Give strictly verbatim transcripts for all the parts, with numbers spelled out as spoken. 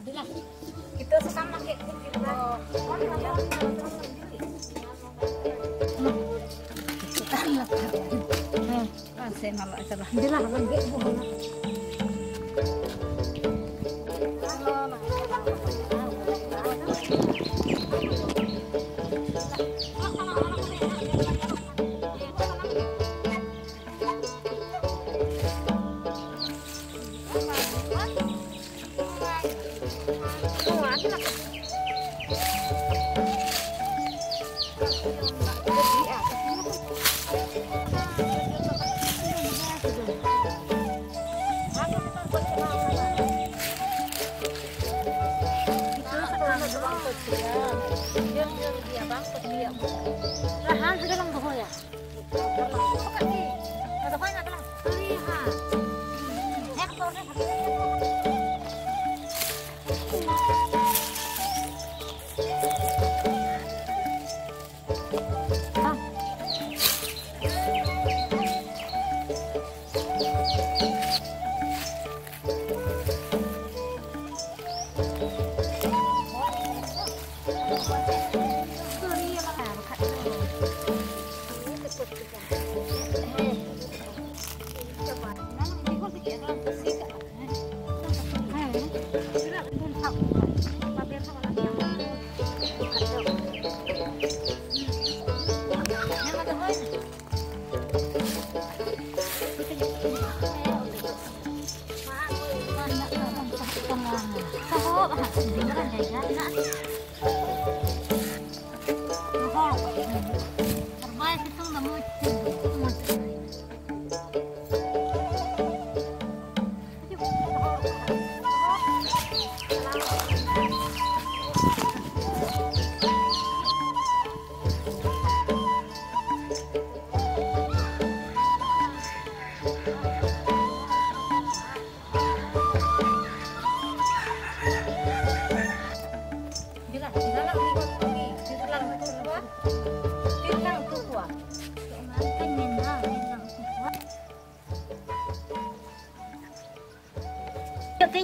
Itu sesama kayak gitu.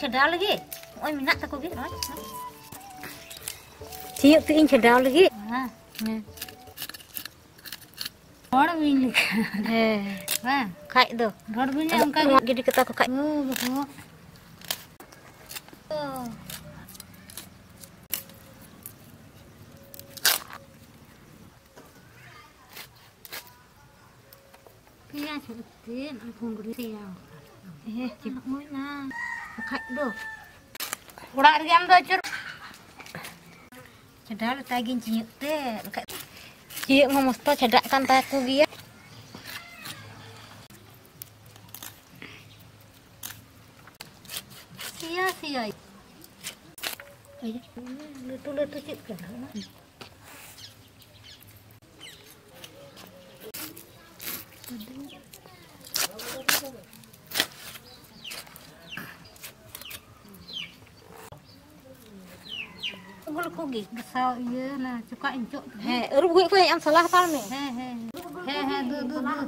Cedal lagi, oi minat tak kau gini, siap tuin cedal lagi, orang ini, eh, kait tu, orang punya angkat, jadi kita kau kait, kaya seperti aku beri yang, eh, cik mana? Kak do, urat riam do cur. Cedal tagin ciut deh, kak ciut mau musto cedakkan taku dia. Sia sia. Letu letu ciut kan. Kugi besar iya nah suka encok heh rugi kau yang salah palmi heh heh heh heh du du du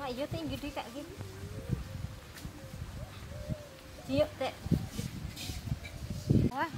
wah iya tuh gede kayak gini siap teh wah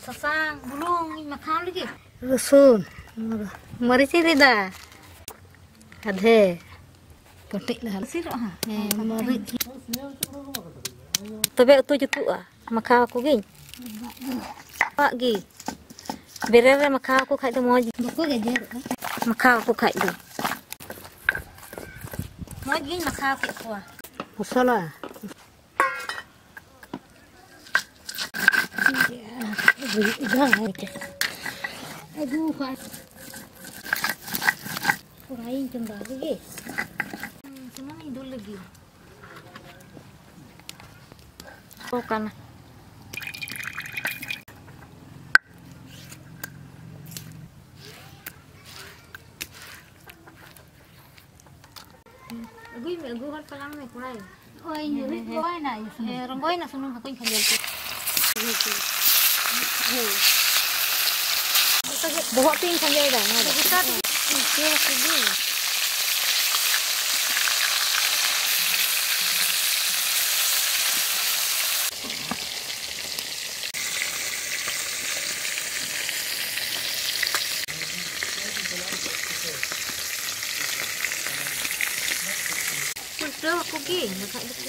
sesang belum makan lagi rusun merica tidak ada petik lah sih loh merica Tobe tu jutu ah, maka aku geng. Pak gi. Berere maka aku kait tu moji. Buku gajer. Maka aku kait tu. Moji maka aku kuah. Musola. Aduh, kurangin kembali guys. Cuma hidup lagi. Bukan. Gue gue kan pegang nih kurai. Oh ini gue naik. Eh gue naik senang aku ini kerja. Bawa pin kerja dah. Kita dia sedih. Sudah aku gini, nak itu.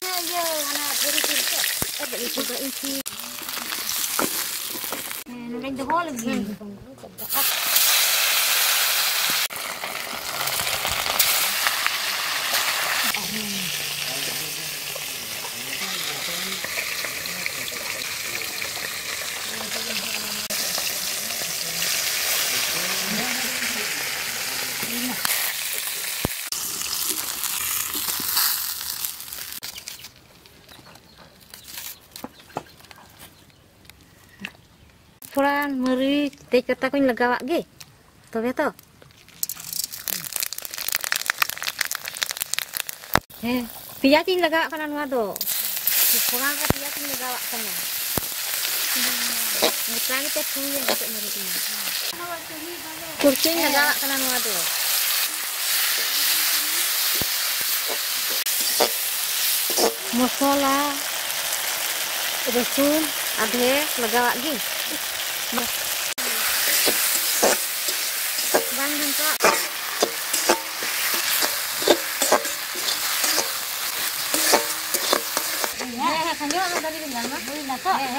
Ya, ya, anak beri kita. Ada itu berisi. Nanti dah lagi. Puran meri teh kata kuing legawak ge. Tobe to. Eh, piyatin legawak kanan wado. Puran ka piyatin legawak kanan. Mutani teh kuing teh meri ini. Kurcing legawak kanan wado. Musola resun adhe legawak ge. Bandung kok. Ya, kan dia tadi bilang mah, boleh enggak kok? Enggak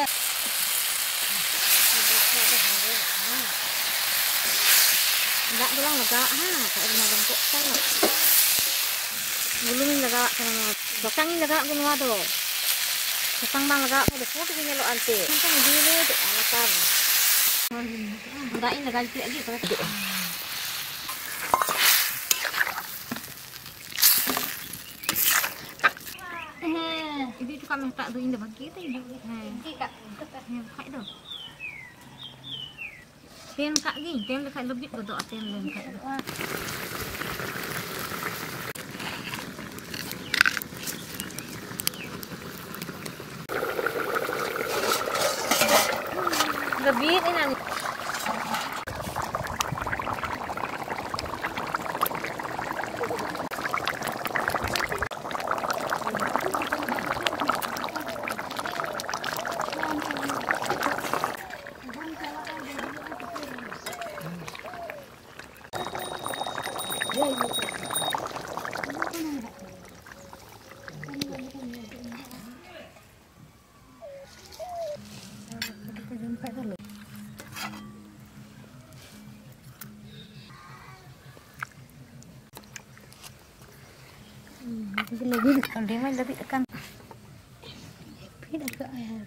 bilang enggak. Ah, kayak rumah bangkok kan. Gulungin enggak sama bakangin enggak gua tuh. Pasang bang enggak udah foto gini lo anti. Kan gini tuh alasan. Enggak ini lagi lagi gitu. Eh, jadi itu kami tak tuh indah bagi itu ibu. Ini kak, katanya pakai tu. Ten kak gini, ten dekat lebih berdoa ten dekat. Lebih ini nanti. Lebih kalau dia main lebih akan lebih agak air.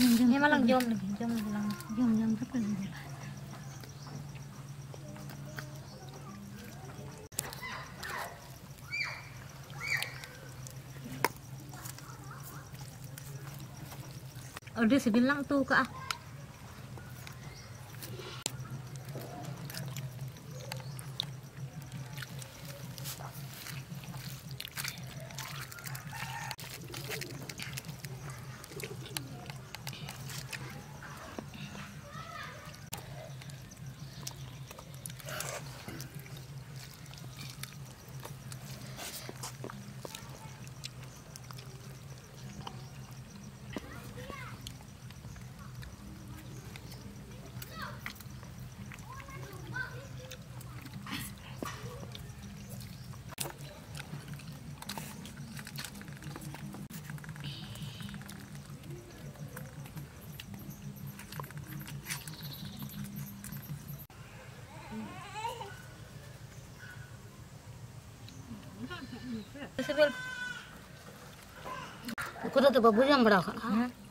Ini malang jom lagi jom bilang jom jom betul betul. Udah sebilang tuh kak. कुछ तो बबूजन बड़ा खा